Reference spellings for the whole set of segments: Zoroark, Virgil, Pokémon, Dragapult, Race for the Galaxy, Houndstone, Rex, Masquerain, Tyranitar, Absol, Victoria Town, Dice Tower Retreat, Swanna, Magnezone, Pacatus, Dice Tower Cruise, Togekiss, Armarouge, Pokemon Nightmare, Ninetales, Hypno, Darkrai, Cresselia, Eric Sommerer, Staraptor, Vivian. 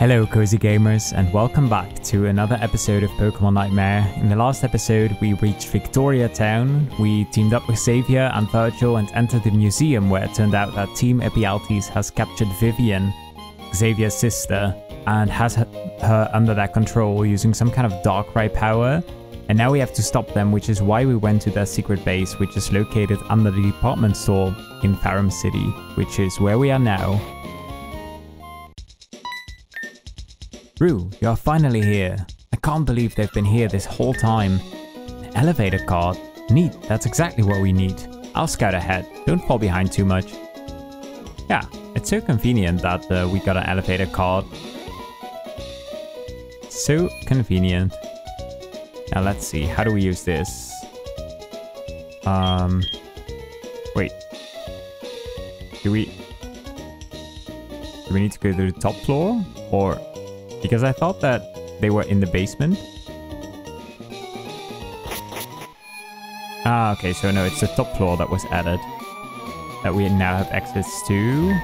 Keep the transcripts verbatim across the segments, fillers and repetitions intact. Hello cozy gamers, and welcome back to another episode of Pokemon Nightmare. In the last episode we reached Victoria Town, we teamed up with Xavier and Virgil and entered the museum where it turned out that Team Epialtes has captured Vivian, Xavier's sister, and has her under their control using some kind of Darkrai power. And now we have to stop them, which is why we went to their secret base, which is located under the department store in Farum City, which is where we are now. Rue, you're finally here. I can't believe they've been here this whole time. An elevator card? Neat, that's exactly what we need. I'll scout ahead, don't fall behind too much. Yeah, it's so convenient that uh, we got an elevator card. So convenient. Now let's see, how do we use this? Um, wait. Do we... Do we need to go to the top floor? Or... Because I thought that they were in the basement. Ah, okay, so no, it's the top floor that was added, that we now have access to.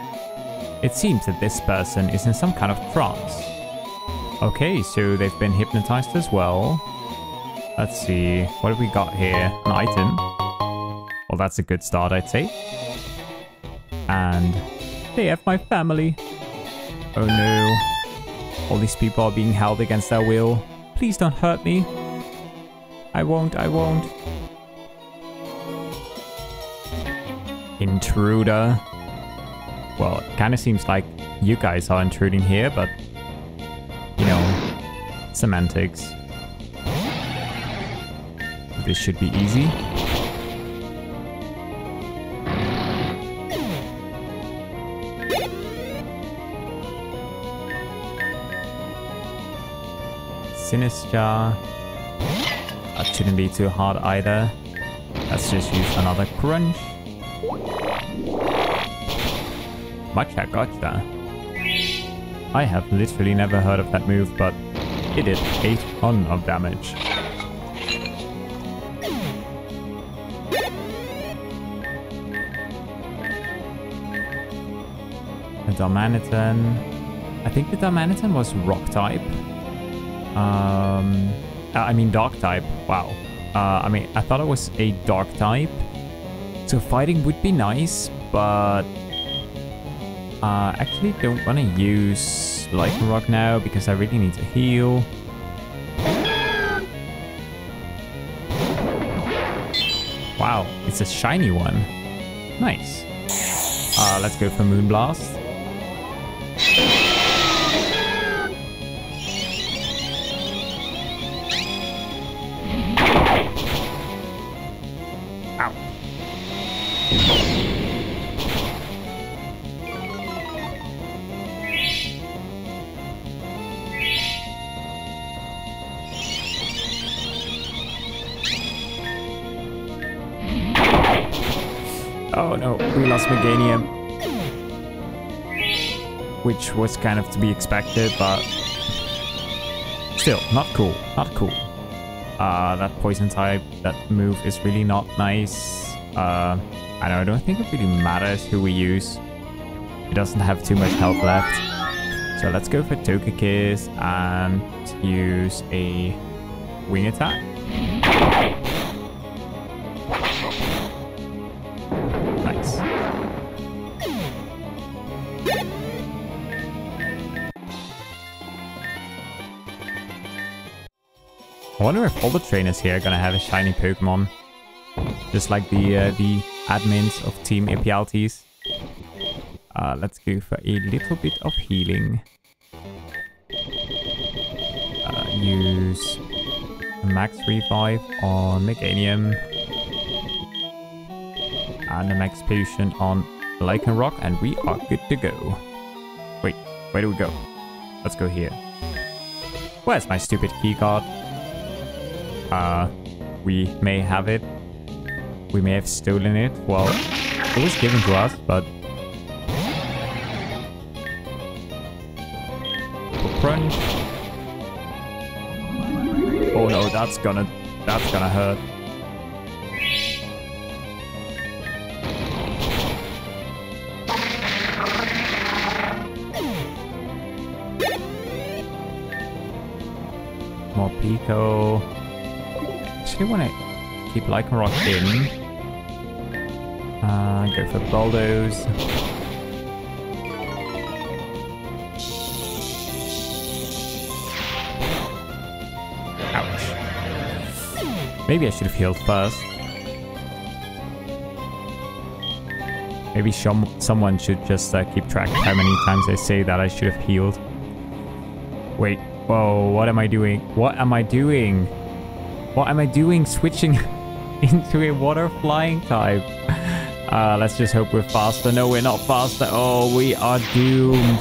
It seems that this person is in some kind of trance. Okay, so they've been hypnotized as well. Let's see, what have we got here? An item. Well, that's a good start, I'd say. And they have my family. Oh no. All these people are being held against their will. Please don't hurt me. I won't, I won't. Intruder. Well, it kind of seems like you guys are intruding here, but... You know, semantics. This should be easy. Sinistra. That shouldn't be too hard either. Let's just use another crunch. Mucha gotcha. I have literally never heard of that move, but it did a ton of damage. A Darmanitan. I think the Darmanitan was rock type. Um, I mean dark type, wow. Uh, I mean, I thought it was a dark type. So fighting would be nice, but... I uh, actually don't want to use Lycanroc now, because I really need to heal. Wow, it's a shiny one. Nice. Uh, let's go for Moonblast. Oh no, we lost Meganium. Which was kind of to be expected, but... Still, not cool, not cool. Uh, that poison type, that move is really not nice. Uh, I don't, I don't think it really matters who we use. It doesn't have too much health left. So let's go for Togekiss and use a wing attack. I wonder if all the trainers here are gonna have a shiny Pokemon. Just like the uh, the admins of Team Epialtes. Uh, let's go for a little bit of healing. Uh, use a max revive on Meganium. And a max potion on Lycanroc, and we are good to go. Wait, where do we go? Let's go here. Where's my stupid keycard? Uh, we may have it. We may have stolen it. Well, it was given to us, but... Crunch. Oh no, that's gonna... That's gonna hurt. more Pico. Actually want to keep Lycanroc in. Uh, go for Bulldoze. Ouch. Maybe I should have healed first. Maybe some someone should just uh, keep track of how many times I say that I should have healed. Wait. Whoa, what am I doing? What am I doing? What am I doing switching into a water flying type? Uh, let's just hope we're faster. No, we're not faster. Oh, we are doomed.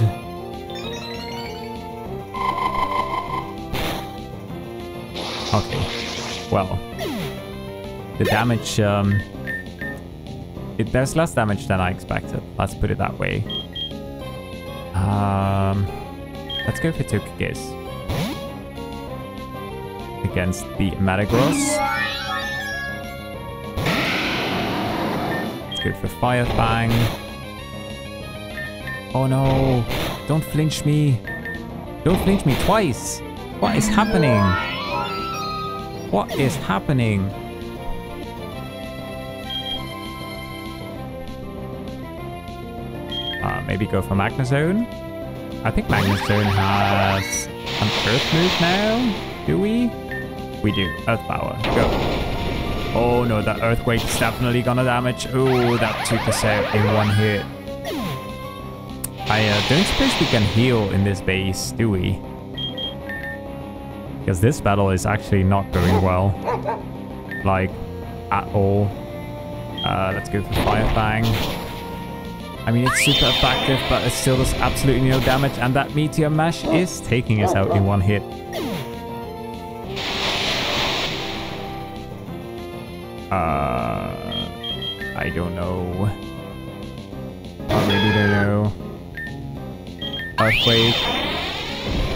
Okay. Well. The damage... Um, It, there's less damage than I expected. Let's put it that way. Um, let's go for Togekiss against the Metagross. Let's go for Fire Fang. Oh no! Don't flinch me! Don't flinch me twice! What is happening? What is happening? Maybe go for Magnezone. I think Magnezone has an Earth move now. Do we? We do. Earth Power. Go. Oh no, that Earthquake is definitely gonna damage. Ooh, that took us out in one hit. I uh, don't suppose we can heal in this base, do we? Because this battle is actually not going well. Like, at all. Uh, let's go for Fire Fang. I mean, it's super effective, but it still does absolutely no damage, and that Meteor Mash is taking us out in one hit. Uh, I don't know. I really don't know. Earthquake.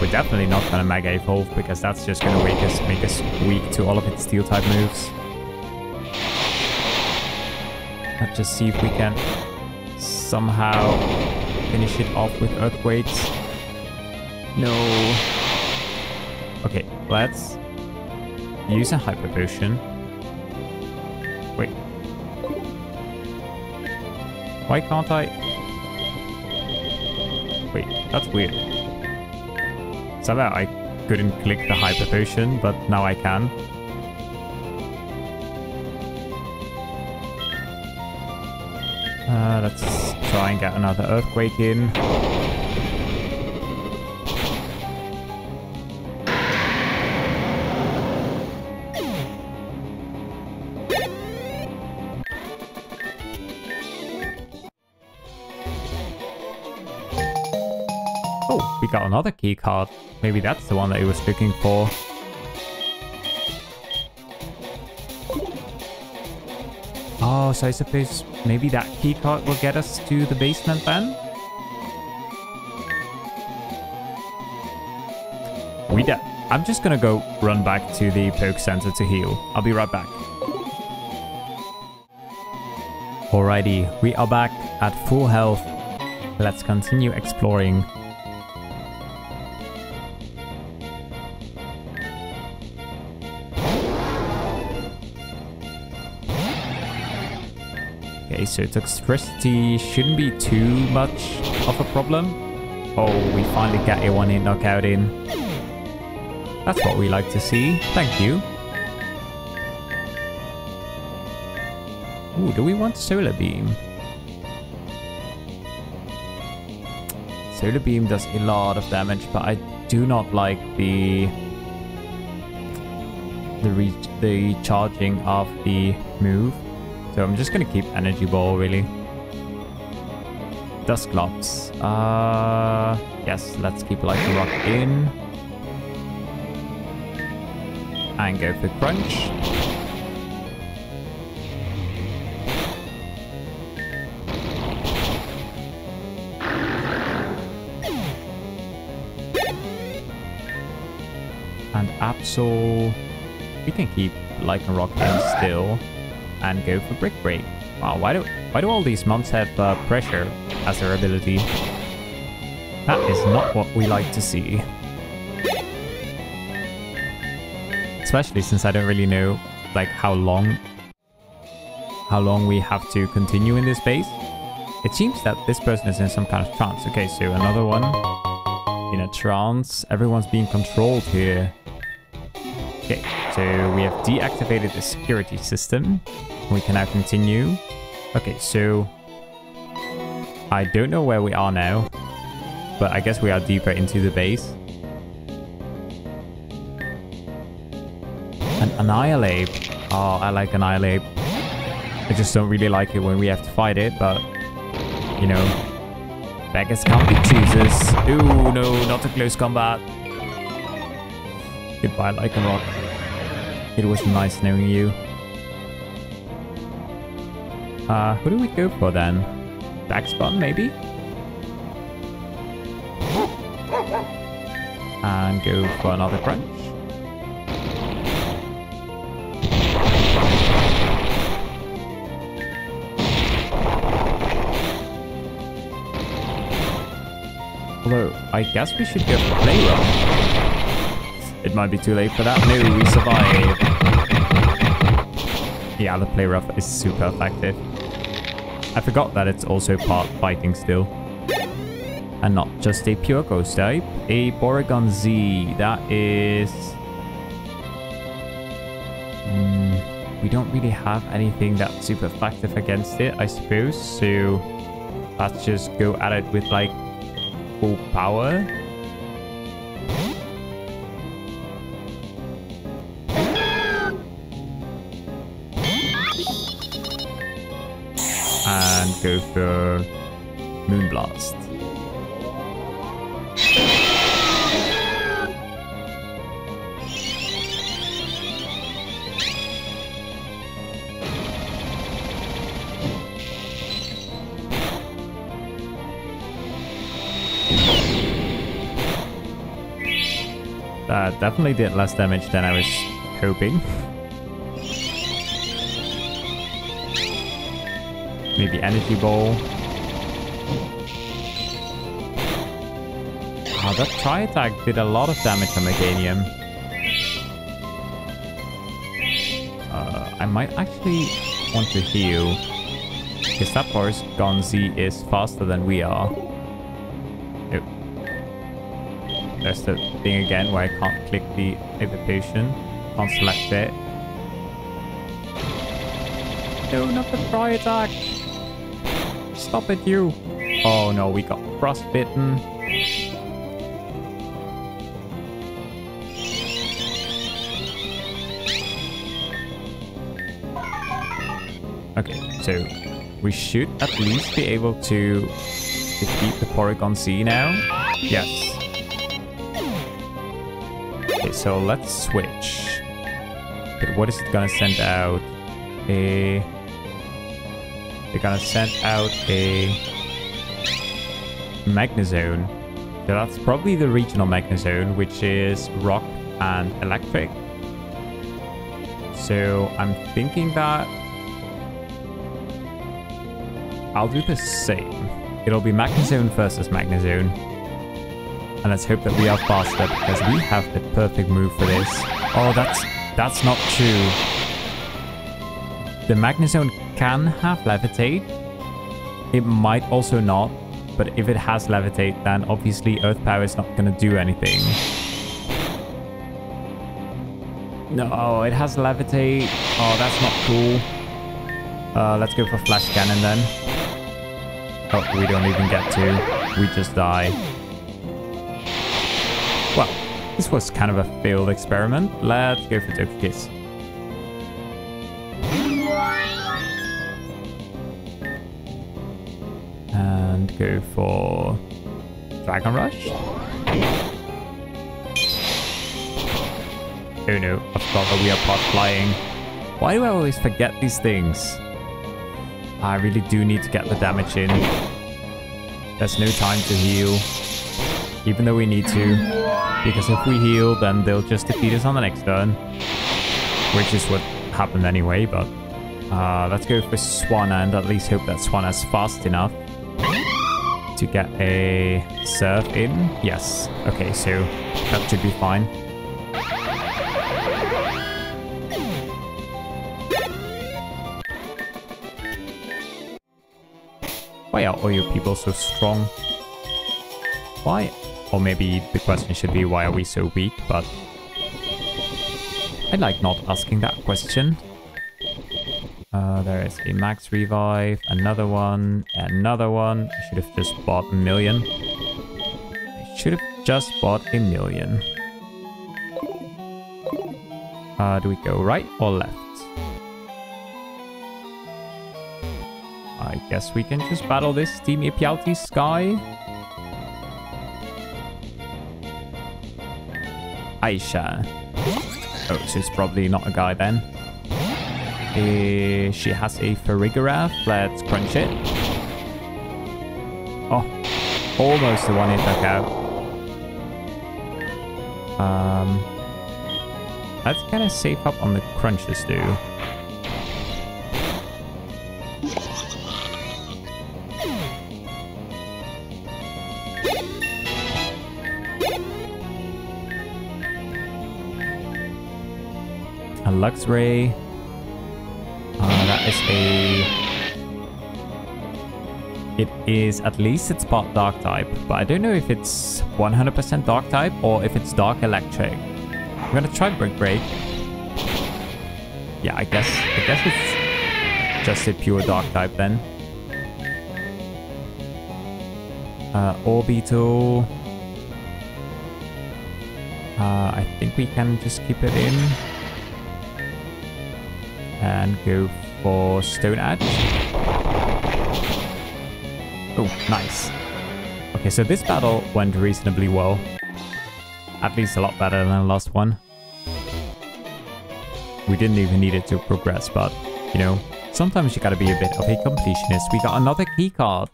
We're definitely not gonna Mega Evolve because that's just gonna make us make us weak to all of its Steel type moves. Let's just see if we can somehow finish it off with Earthquakes. No. Okay, let's use a Hyper Potion. Wait. Why can't I? Wait, that's weird. Somehow I couldn't click the Hyper Potion, but now I can. Uh, let's try and get another Earthquake in. Oh, we got another key card. Maybe that's the one that he was looking for. Oh, so I suppose maybe that keycard will get us to the basement then? We de- I'm just gonna go run back to the Poke Center to heal. I'll be right back. Alrighty, we are back at full health. Let's continue exploring. So toxicity shouldn't be too much of a problem. Oh, we finally get a one-hit knockout in. That's what we like to see. Thank you. Ooh, do we want Solar Beam? Solar Beam does a lot of damage, but I do not like the the re the charging of the move. So I'm just gonna keep Energy Ball, really. Dusclops. Uh, yes, let's keep Lycanroc in. And go for Crunch. And Absol. We can keep Lycanroc in still. And go for Brick Break. Wow, why do why do all these mobs have uh, pressure as their ability? That is not what we like to see. especially since I don't really know like how long how long we have to continue in this phase. It seems that this person is in some kind of trance. Okay, so another one in a trance. Everyone's being controlled here. Okay, so we have deactivated the security system. We can now continue. Okay, so I don't know where we are now, but I guess we are deeper into the base. An Annihilape. Oh, I like Annihilape. I just don't really like it when we have to fight it, but you know, beggars can't be choosers. Ooh, no, not a close combat. Goodbye, Lycanroc. It was nice knowing you. Uh, who do we go for then? Dachsbun, maybe? And go for another crunch. Although, I guess we should go for a play rough. It might be too late for that. No, we survive. Yeah, the play rough is super effective. I forgot that it's also part fighting still. And not just a pure ghost type, a Porygon-Z. That is... Mm, we don't really have anything that's super effective against it, I suppose. So let's just go at it with like full power. And go for Moonblast. That definitely did less damage than I was hoping. Maybe energy ball. Oh, that tri attack did a lot of damage on Meganium. Uh, I might actually want to heal, because that Porygon-Z is faster than we are. Nope. There's the thing again where I can't click the other potion. Can't select it. No, not the tri attack! Stop it, you! Oh no, we got frostbitten. Okay, so we should at least be able to defeat the Porygon-Z now. Yes. Okay, so let's switch. Okay, what is it gonna send out? A... They're gonna send out a Magnezone. So that's probably the regional Magnezone, which is rock and electric. So I'm thinking that I'll do the same. It'll be Magnezone versus Magnezone. And let's hope that we are faster, because we have the perfect move for this. Oh, that's that's not true. The Magnezone can have levitate. It might also not, but if it has levitate, then obviously earth power is not gonna do anything. No, it has levitate. Oh, that's not cool. Uh, let's go for flash cannon then. Oh, we don't even get to. We just die. Well, this was kind of a failed experiment. Let's go for Togekiss. And go for Dragon Rush. Oh no, I forgot that we are part flying. Why do I always forget these things? I really do need to get the damage in. There's no time to heal, even though we need to, because if we heal, then they'll just defeat us on the next turn, which is what happened anyway. But uh, let's go for Swana and at least hope that Swana's fast enough to get a serve in. Yes. Okay, so that should be fine. Why are Oyo people so strong? Why? Or maybe the question should be, why are we so weak? But I like not asking that question. Uh, there is a max revive, another one, another one. I should have just bought a million. I should have just bought a million. Uh, do we go right or left? I guess we can just battle this Team Epialtes guy. Aisha. Oh, she's probably not a guy then. Uh, she has a Ferrigarath. Let's crunch it. Oh, almost the one hit knockout. Um, let's kind of save up on the crunches, too. A Luxray. Is a... It is, at least it's part dark type, but I don't know if it's one hundred percent dark type or if it's dark electric. I'm gonna try Brick Break. Yeah, I guess I guess it's just a pure dark type then. Uh, Orbeetle. Uh, I think we can just keep it in and go for Stone Edge. Oh, nice. Okay, so this battle went reasonably well. At least a lot better than the last one. We didn't even need it to progress, but, you know, sometimes you gotta be a bit of a completionist. We got another keycard.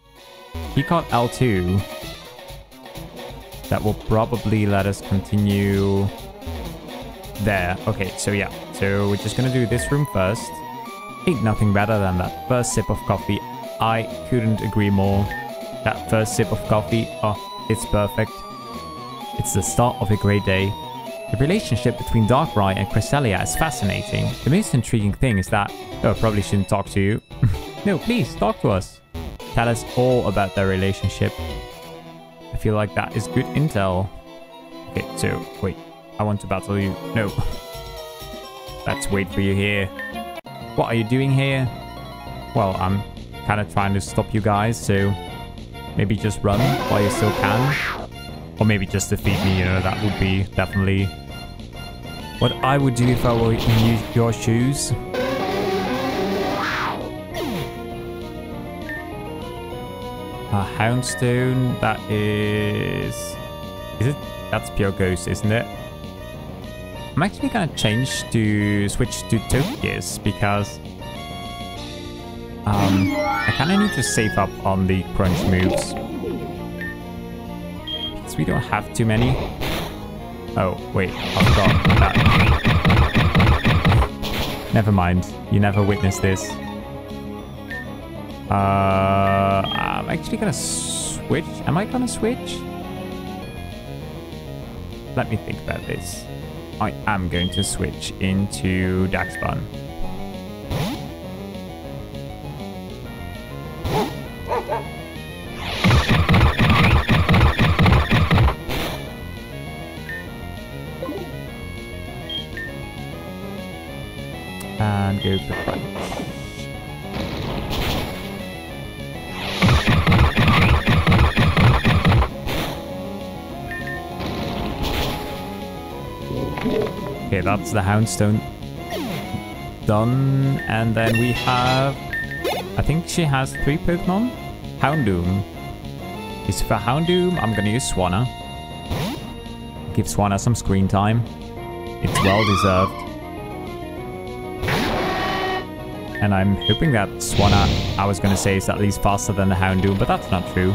Keycard L two. That will probably let us continue there. Okay, so yeah. So we're just gonna do this room first. Ain't nothing better than that first sip of coffee. I couldn't agree more. That first sip of coffee, oh, it's perfect. It's the start of a great day. The relationship between Darkrai and Cresselia is fascinating. The most intriguing thing is that... Oh, I probably shouldn't talk to you. No, please, talk to us. Tell us all about their relationship. I feel like that is good intel. Okay, so, wait. I want to battle you. No. Let's wait for you here. What are you doing here? Well, I'm kind of trying to stop you guys, so maybe just run while you still can. Or maybe just defeat me, you know, that would be definitely what I would do if I were in your shoes. A Houndstone, that is... Is it? That's pure ghost, isn't it? I'm actually gonna change to switch to Togekiss because um, I kind of need to save up on the crunch moves because we don't have too many. Oh wait, I forgot that. Never mind, you never witnessed this. Uh, I'm actually gonna switch. Am I gonna switch? Let me think about this. I am going to switch into Dachsbun. And go for crunch. Okay, that's the Houndstone done, and then we have... I think she has three Pokemon. Houndoom. Is for Houndoom, I'm gonna use Swanna. Give Swanna some screen time. It's well deserved. And I'm hoping that Swanna, I was gonna say, is at least faster than the Houndoom, but that's not true.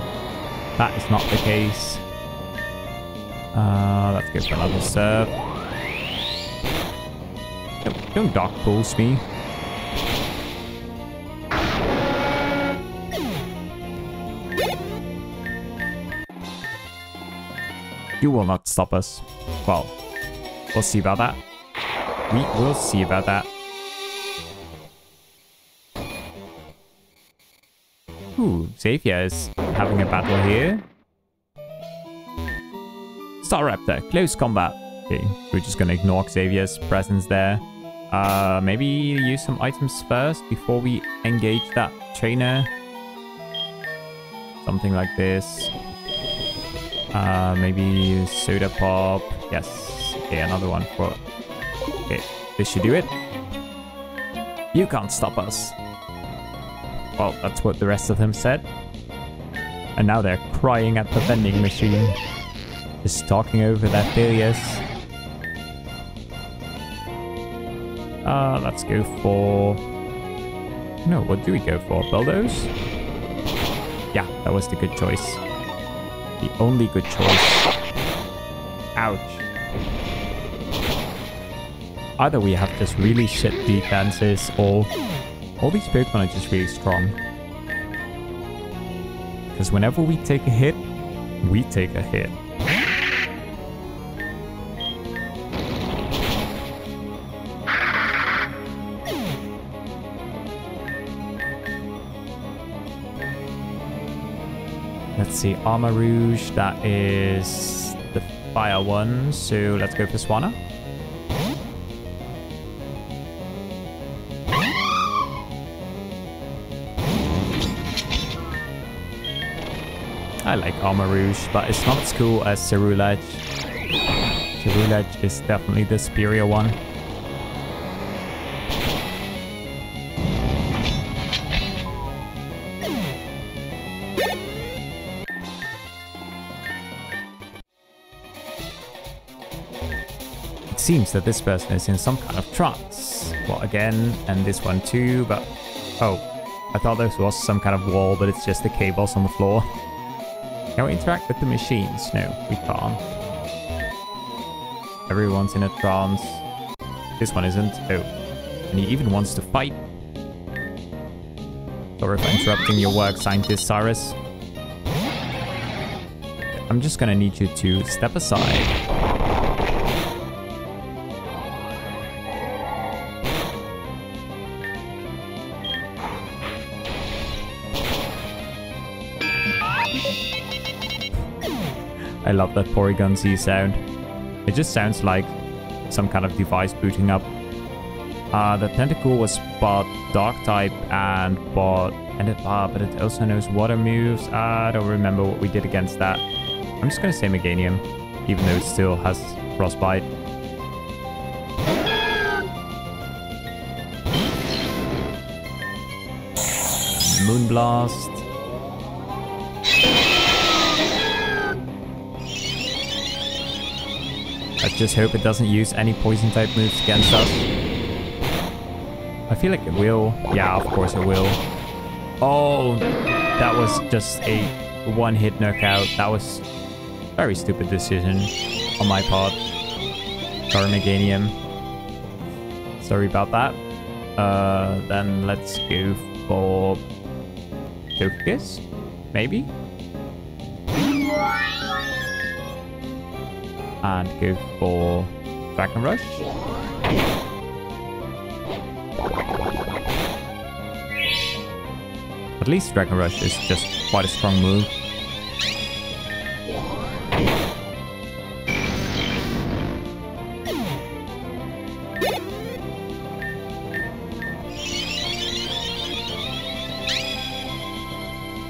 That is not the case. Uh, let's go for another serve. Don't Dark Pulse me. You will not stop us. Well, we'll see about that. We will see about that. Ooh, Xavier is having a battle here. Staraptor, close combat. Okay, we're just gonna ignore Xavier's presence there. Uh, maybe use some items first before we engage that trainer. Something like this. Uh, maybe use Soda Pop. Yes. Okay, another one for... Okay, this should do it. You can't stop us. Well, that's what the rest of them said. And now they're crying at the vending machine. Just talking over their failures. Uh, let's go for... No, what do we go for? Bulldoze? Yeah, that was the good choice. The only good choice. Ouch. Either we have just really shit defenses or... all these Pokemon are just really strong. Because whenever we take a hit, we take a hit. Let's see, Armarouge, that is the fire one, so let's go for Swanna. I like Armarouge, but it's not as cool as Cerulege. Cerulege is definitely the superior one. It seems that this person is in some kind of trance. Well, again, and this one too, but... Oh, I thought this was some kind of wall, but it's just the cables on the floor. Can we interact with the machines? No, we can't. Everyone's in a trance. This one isn't. Oh. And he even wants to fight. Sorry for interrupting your work, scientist Cyrus. I'm just gonna need you to step aside. I love that Porygon-Z sound. It just sounds like some kind of device booting up. Uh, the Tentacruel was bought Dark-type and bought... And it, uh, but it also knows water moves. Uh, I don't remember what we did against that. I'm just going to say Meganium, even though it still has Frostbite. Moonblast. Let's just hope it doesn't use any poison-type moves against us. I feel like it will. Yeah, of course it will. Oh, that was just a one-hit knockout. That was a very stupid decision on my part. Sorry, Meganium. Sorry about that. Uh, then let's go for Togekiss, maybe? And go for Dragon Rush. At least Dragon Rush is just quite a strong move.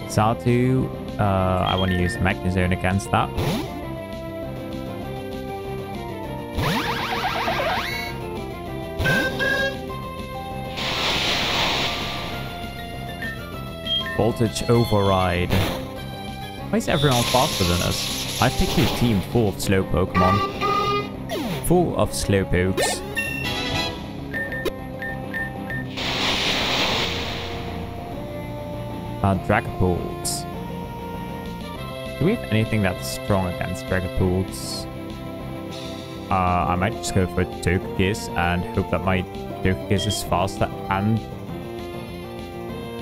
Xatu, uh, I want to use Magnezone against that. Voltage Override. Why is everyone faster than us? I picked a team full of slow Pokemon. Full of slow pokes. Uh, Dragapults. Do we have anything that's strong against Dragapults? Uh, I might just go for Togekiss and hope that my Togekiss is faster and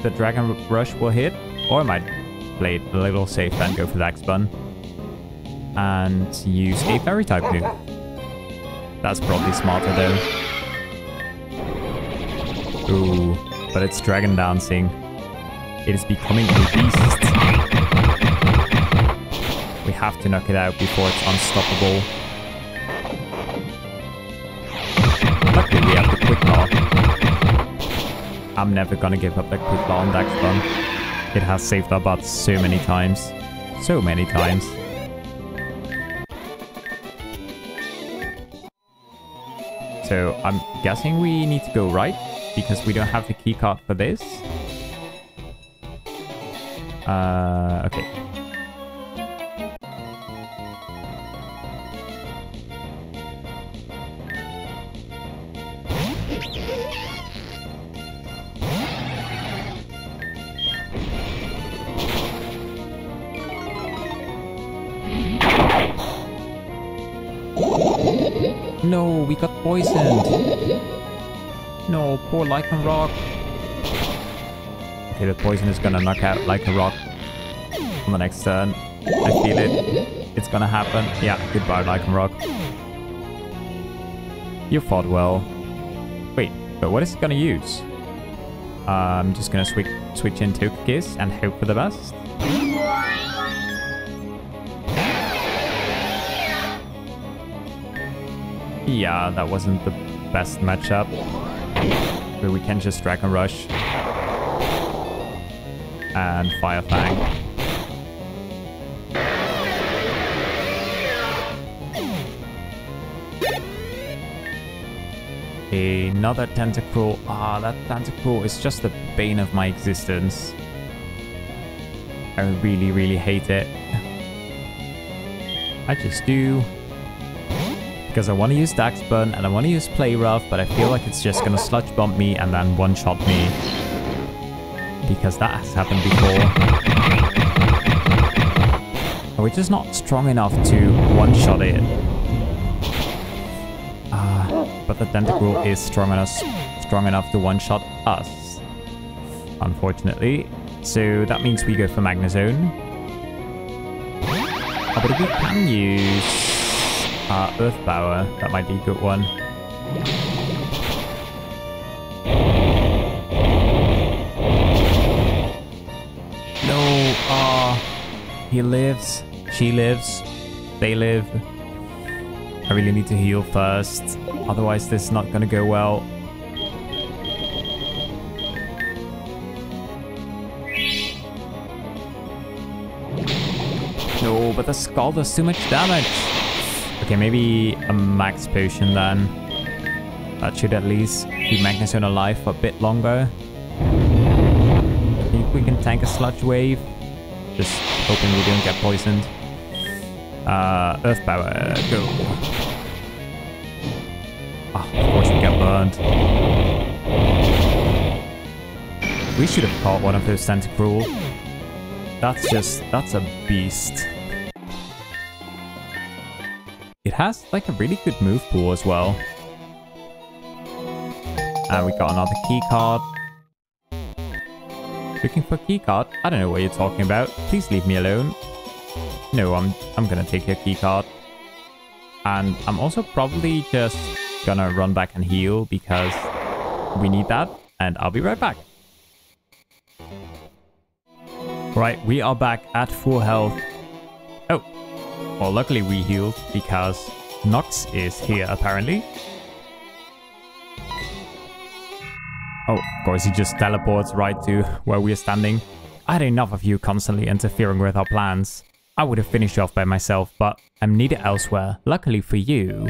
the Dragon Rush will hit, or I might play it a little safe and go for Dachsbun and use a Fairy type move. That's probably smarter though. Ooh, but it's Dragon Dancing. It is becoming a beast. We have to knock it out before it's unstoppable. Luckily we have the Quick Claw. I'm never gonna give up that Quick Claw on Dachsbun. It has saved our butts so many times. So many times. So I'm guessing we need to go right, because we don't have the keycard for this. Uh, okay. No, we got poisoned. No, poor Lycanroc. Okay, the poison is gonna knock out Lycanroc on the next turn. I feel it. It's gonna happen. Yeah, goodbye, Lycanroc. You fought well. Wait, but what is it gonna use? Uh, I'm just gonna switch switch in Togekiss and hope for the best. Yeah, that wasn't the best matchup. But we can just Dragon Rush. And Fire Fang. Another Tentacruel. Ah, that Tentacruel is just the bane of my existence. I really, really hate it. I just do. Because I want to use Dachsbun and I want to use Play Rough, but I feel like it's just going to sludge bump me and then one-shot me. Because that has happened before. We're just not strong enough to one-shot it. Uh, but the Tentacruel is strong enough, strong enough to one-shot us. Unfortunately. So that means we go for Magnezone. Oh, but we can use... Uh, Earth Power, that might be a good one. No, ah, uh, he lives, she lives, they live. I really need to heal first, otherwise this is not gonna go well. No, but the skull does too much damage. Okay, maybe a max potion then. That should at least keep Magnezone alive for a bit longer. I think we can tank a sludge wave. Just hoping we don't get poisoned. Uh, Earth Power, go. Ah, oh, of course we get burned. We should have caught one of those Tentacruel. That's just, that's a beast. It has, like, a really good move pool as well. And we got another key card. Looking for a key card? I don't know what you're talking about. Please leave me alone. No, I'm, I'm gonna take your key card. And I'm also probably just gonna run back and heal because we need that. And I'll be right back. Right, we are back at full health. Oh. Well, luckily we healed because Nox is here, apparently. Oh, of course, he just teleports right to where we are standing. I had enough of you constantly interfering with our plans. I would have finished off by myself, but I'm needed elsewhere, luckily for you.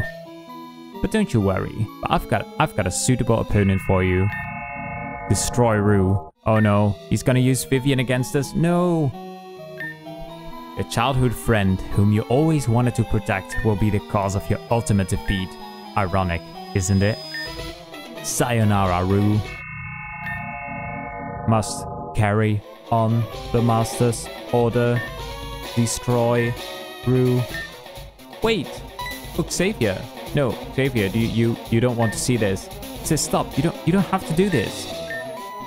But don't you worry, I've got, I've got a suitable opponent for you. Destroy Rue. Oh no, he's gonna use Vivian against us, no! Your childhood friend, whom you always wanted to protect, will be the cause of your ultimate defeat. Ironic, isn't it? Sayonara, Rue. Must carry on the master's order. Destroy Rue. Wait! Look, Xavier. No, Xavier, do you, you you don't want to see this. Sis, stop. You don't you don't have to do this.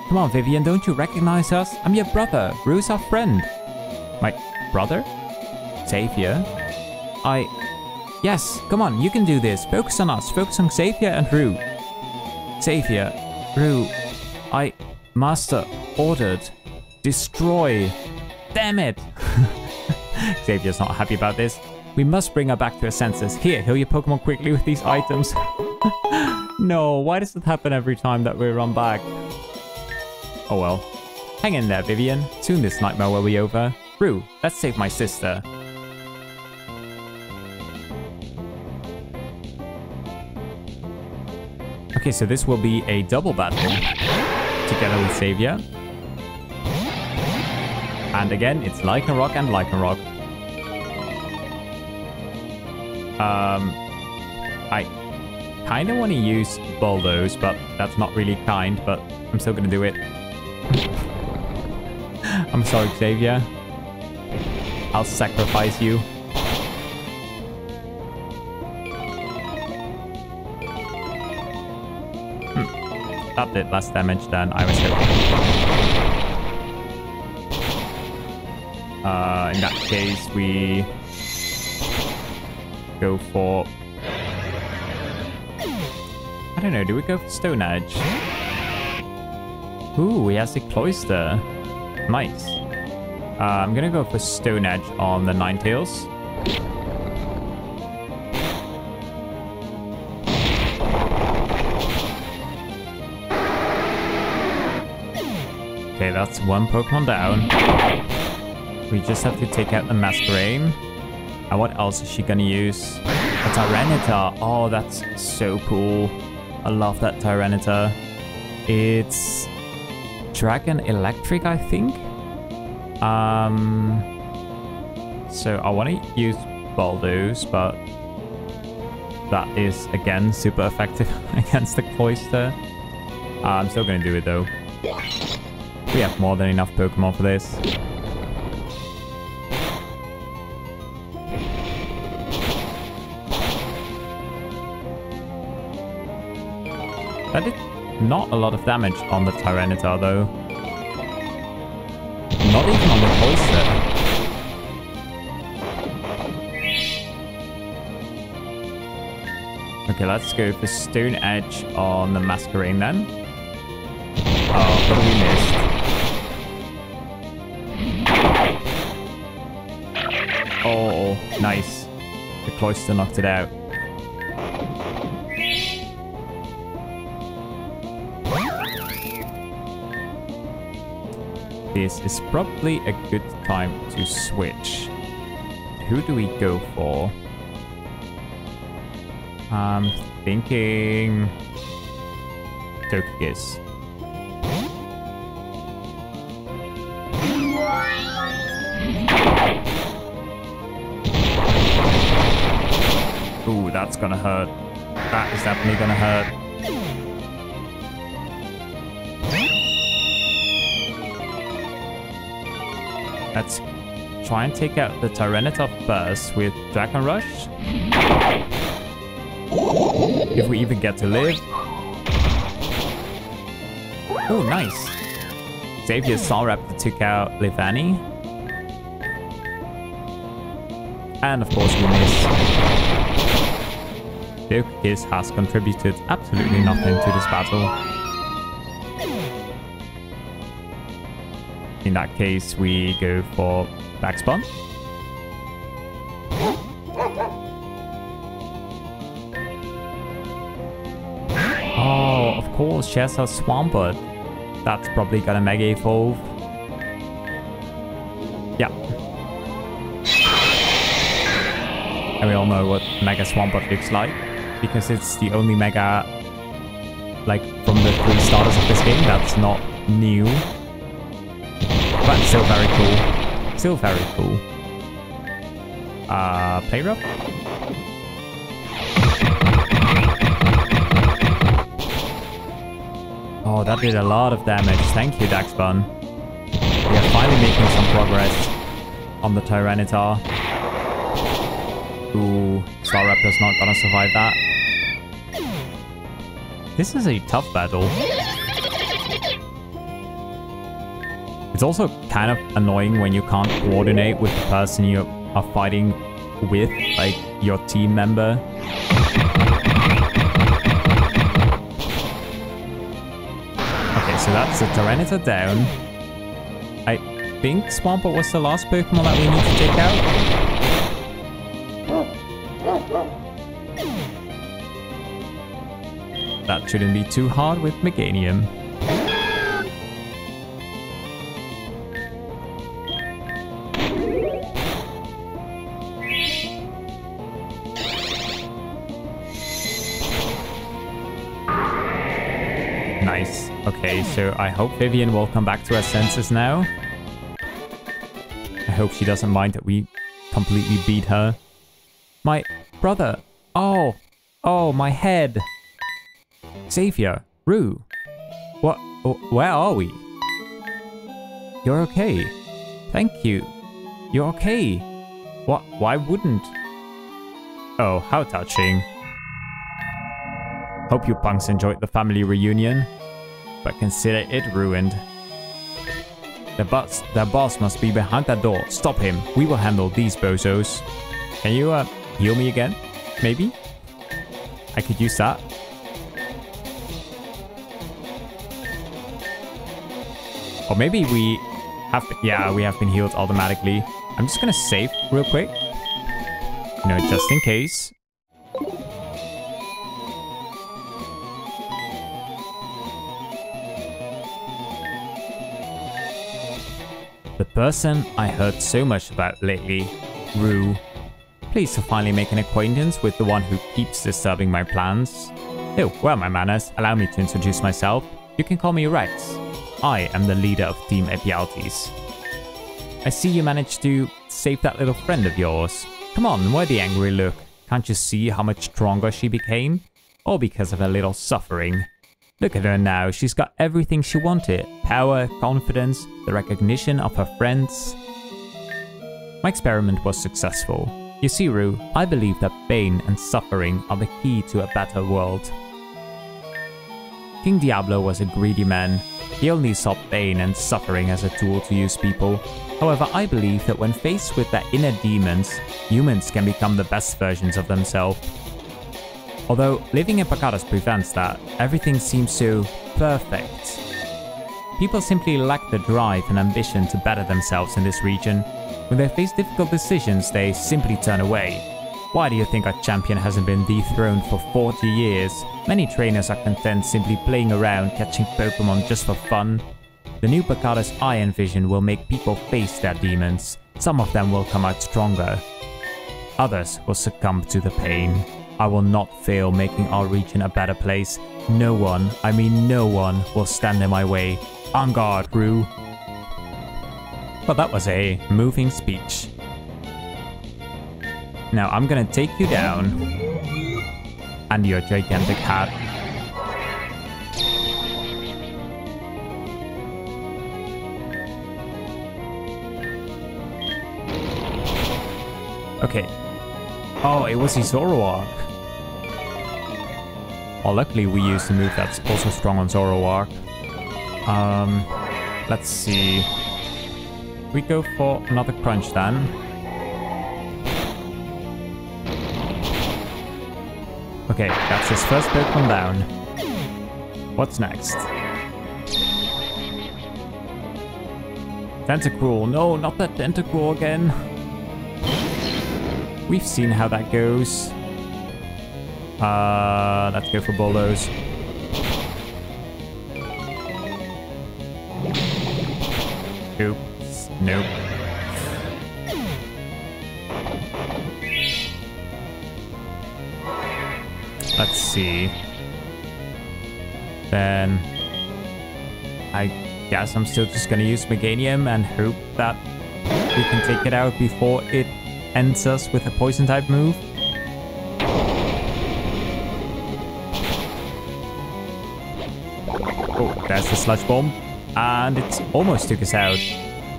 Come on, Vivian, don't you recognize us? I'm your brother. Rue's our friend. My brother? Xavier? I... Yes, come on, you can do this. Focus on us. Focus on Xavier and Rue. Xavier, Rue, I... Master ordered Destroy. Damn it. Xavier's not happy about this. We must bring her back to her senses. Here, heal your Pokemon quickly with these items. No, why does it happen every time that we run back? Oh well. Hang in there, Vivian. Soon this nightmare will be over. Rue, let's save my sister. Okay, so this will be a double battle. Together with Xavier. And again, it's Lycanroc and Lycanroc. Um, I kind of want to use Bulldoze, but that's not really kind, but I'm still going to do it. I'm sorry, Xavier. I'll sacrifice you. Hmm. That did less damage than I was hit. Uh, in that case, we... go for... I don't know, do we go for Stone Edge? Ooh, he has a Cloyster. Nice. Uh, I'm gonna go for Stone Edge on the Ninetales. Okay, that's one Pokemon down. We just have to take out the Masquerain. And what else is she gonna use? A Tyranitar. Oh, that's so cool. I love that Tyranitar. It's Dragon Electric, I think. Um, so I want to use Bulldoze, but that is again super effective against the Cloyster. Uh, I'm still gonna do it though. We have more than enough Pokemon for this. That did not a lot of damage on the Tyranitar, though. Not even on the Cloyster. Okay, let's go for Stone Edge on the Masquerain, then. Oh, but we missed. Oh, nice. The Cloyster knocked it out. This is probably a good time to switch. Who do we go for? I'm thinking... Togekiss. Ooh, that's gonna hurt. That is definitely gonna hurt. Let's try and take out the Tyranitar first with Dragon Rush. If we even get to live. Oh, nice. Xavier Staraptor took out Livani. And of course we missed. Togekiss has contributed absolutely nothing to this battle. In that case, we go for Dachsbun. Oh, of course, she has her Swampert. That's probably gonna Mega Evolve. Yeah. And we all know what Mega Swampert looks like, because it's the only Mega, like, from the three starters of this game that's not new. But still very cool. Still very cool. Uh, play rough? Oh, that did a lot of damage. Thank you, Dachsbun. We are finally making some progress on the Tyranitar. Ooh, Staraptor's not gonna survive that. This is a tough battle. It's also kind of annoying when you can't coordinate with the person you are fighting with, like your team member. Okay, so that's the Tyranitar down. I think Swampert was the last Pokemon that we need to take out. That shouldn't be too hard with Meganium. Nice. Okay, so I hope Vivian will come back to her senses now. I hope she doesn't mind that we completely beat her. My brother. Oh. Oh, my head. Xavier. Rue. What? Where are we? You're okay. Thank you. You're okay. What? Why wouldn't? Oh, how touching. Hope you punks enjoyed the family reunion, but consider it ruined. The boss, the boss must be behind that door. Stop him. We will handle these bozos. Can you uh, heal me again? Maybe? I could use that. Or maybe we have been, yeah, we have been healed automatically. I'm just gonna save real quick. You know, just in case. The person I heard so much about lately, Rue. Pleased to finally make an acquaintance with the one who keeps disturbing my plans. Oh, well, my manners, allow me to introduce myself. You can call me Rex. I am the leader of Team Epialtes. I see you managed to save that little friend of yours. Come on, why the angry look? Can't you see how much stronger she became? All because of her little suffering. Look at her now, she's got everything she wanted. Power, confidence, the recognition of her friends. My experiment was successful. You see, Rue, I believe that pain and suffering are the key to a better world. King Diablo was a greedy man. He only saw pain and suffering as a tool to use people. However, I believe that when faced with their inner demons, humans can become the best versions of themselves. Although living in Pacatus prevents that, everything seems so perfect. People simply lack the drive and ambition to better themselves in this region. When they face difficult decisions, they simply turn away. Why do you think our champion hasn't been dethroned for forty years? Many trainers are content simply playing around, catching Pokemon just for fun. The new Pacatus I envision will make people face their demons. Some of them will come out stronger. Others will succumb to the pain. I will not fail making our region a better place. No one, I mean no one, will stand in my way. En garde, Rue. Well, that was a moving speech. Now I'm gonna take you down. And your gigantic hat. Okay. Oh, it was his Zoroark. Well, luckily we used a move that's also strong on Zoroark. Um, let's see. We go for another crunch then. Okay, that's his first Pokemon down. What's next? Tentacruel. No, not that Tentacruel again. We've seen how that goes. Uh, let's go for Bolos. Oops. Nope. Let's see. Then I guess I'm still just gonna use Meganium and hope that we can take it out before it ends us with a poison type move. Oh, there's the sludge bomb. And it's almost took us out.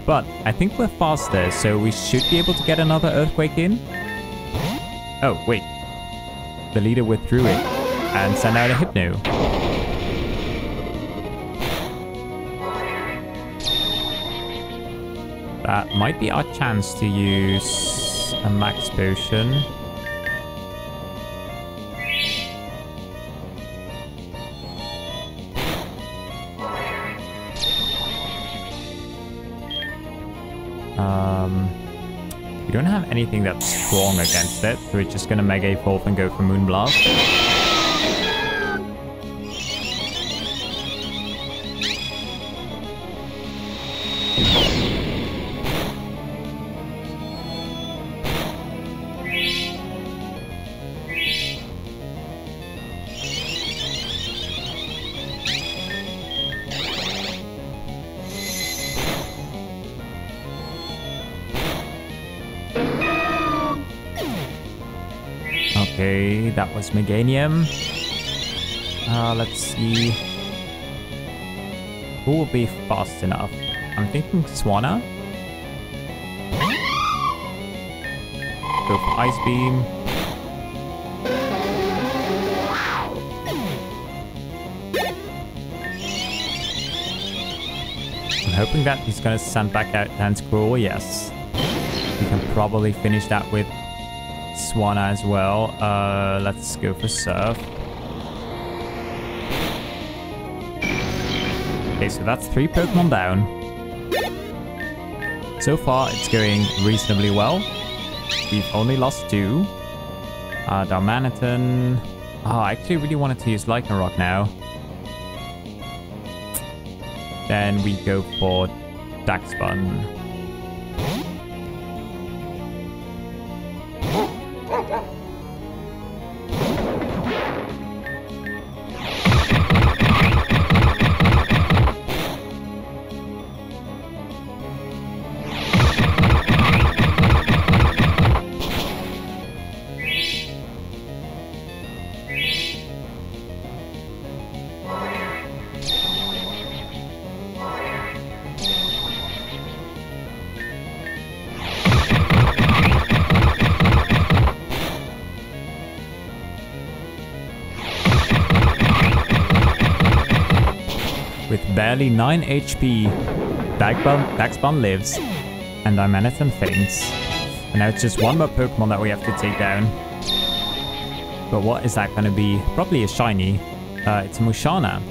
But I think we're faster, so we should be able to get another earthquake in. Oh, wait. The leader withdrew it and sent out a hypno. That might be our chance to use a max potion. Um, we don't have anything that's strong against it, so we're just going to Mega Evolve and go for Moonblast. That was Meganium. Uh, let's see. Who will be fast enough? I'm thinking Swanna. Go for Ice Beam. I'm hoping that he's going to send back out Tentacruel. Yes. We can probably finish that with Swanna as well. Uh, let's go for Surf. Okay, so that's three Pokemon down. So far, it's going reasonably well. We've only lost two. Uh, Darmanitan. Oh, I actually really wanted to use Lycanroc now. Then we go for Dachsbun. Barely nine H P, Dachsbun, Dachsbun lives, and Darmanitan faints. And now it's just one more Pokemon that we have to take down. But what is that going to be? Probably a shiny. Uh, it's Musharna.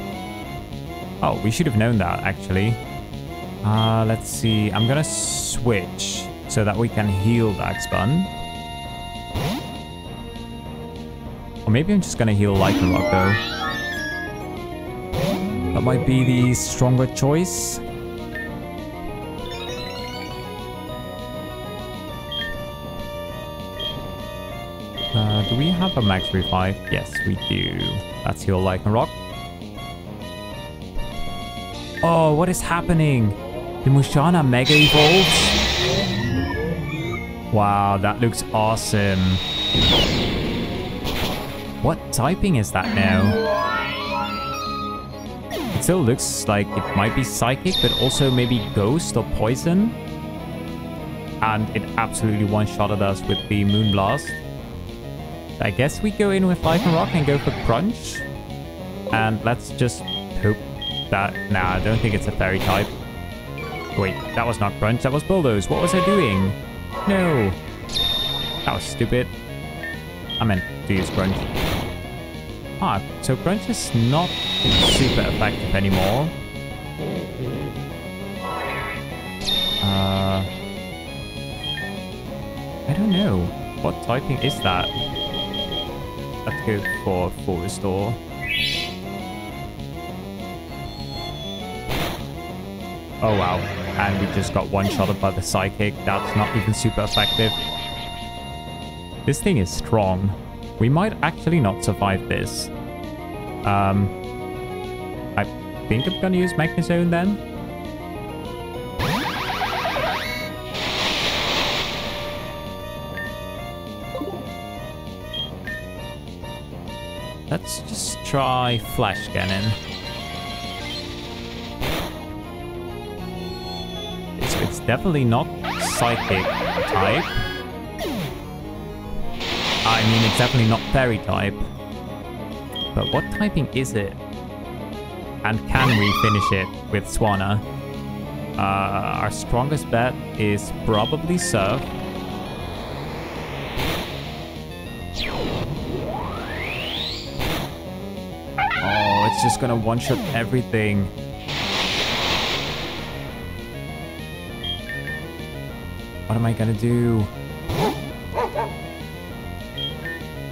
Oh, we should have known that, actually. Uh, let's see. I'm going to switch so that we can heal Dachsbun. Or maybe I'm just going to heal Lycanroc, though. That might be the stronger choice. Uh, do we have a max revive? Yes, we do. That's your Lycanroc. Oh, what is happening? The Musharna Mega Evolves? Wow, that looks awesome. What typing is that now? Still looks like it might be psychic, but also maybe ghost or poison. And it absolutely one-shotted us with the Moonblast. I guess we go in with Lycanroc and go for Crunch. And let's just hope that... Nah, I don't think it's a fairy type. Wait, that was not Crunch, that was Bulldoze. What was I doing? No. That was stupid. I meant to use Crunch. Ah, so Crunch is not super effective anymore. Uh, I don't know. What typing is that? Let's go for full restore. Oh wow. And we just got one-shotted by the psychic. That's not even super effective. This thing is strong. We might actually not survive this. Um, I think I'm gonna use Magnezone then. Let's just try Flash Cannon. So it's definitely not Psychic type. I mean, it's definitely not fairy type. But what typing is it? And can we finish it with Swanna? Uh, our strongest bet is probably Surf. Oh, it's just gonna one-shot everything. What am I gonna do?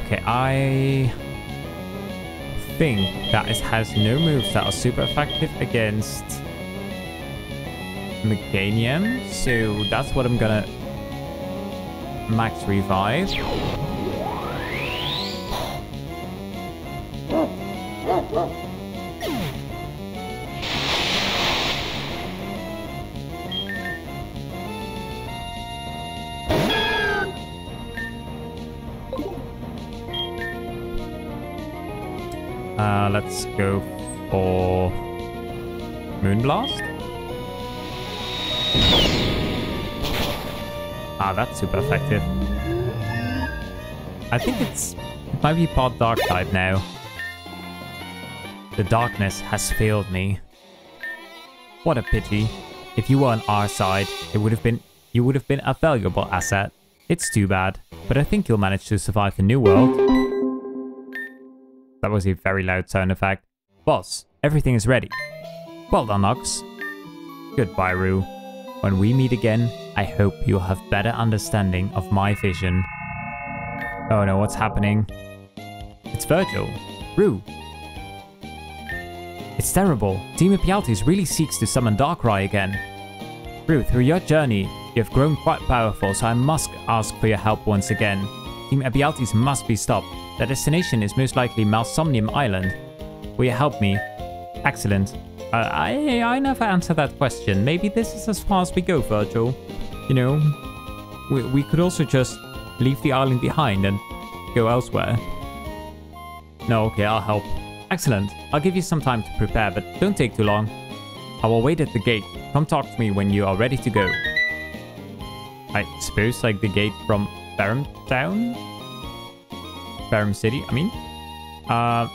Okay, I think that it has no moves that are super effective against Meganium, so that's what I'm gonna max revive. Uh, let's go for Moonblast. Ah, that's super effective. I think it's it might be part Dark type now. The darkness has failed me. What a pity. If you were on our side, it would have been you would have been a valuable asset. It's too bad, but I think you'll manage to survive the new world. That was a very loud sound effect. Boss, everything is ready. Well done, Ox. Goodbye, Rue. When we meet again, I hope you'll have better understanding of my vision. Oh no, what's happening? It's Virgil. Rue. It's terrible. Team Epialtes really seeks to summon Darkrai again. Rue, through your journey, you have grown quite powerful, so I must ask for your help once again. Team Epialtes must be stopped. Their destination is most likely Malsomnium Island. Will you help me? Excellent. Uh, I I never answered that question. Maybe this is as far as we go, Virgil. You know, we, we could also just leave the island behind and go elsewhere. No, okay, I'll help. Excellent. I'll give you some time to prepare, but don't take too long. I will wait at the gate. Come talk to me when you are ready to go. I suppose like the gate from Farum Town? Farum City, I mean. Uh,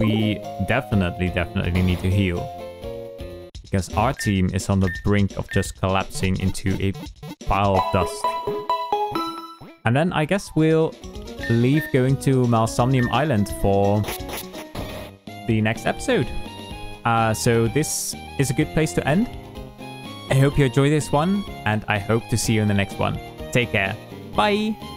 we definitely, definitely need to heal. Because our team is on the brink of just collapsing into a pile of dust. And then I guess we'll leave going to Malsomnium Island for the next episode. Uh, so this is a good place to end. I hope you enjoy this one, and I hope to see you in the next one. Take care. Bye!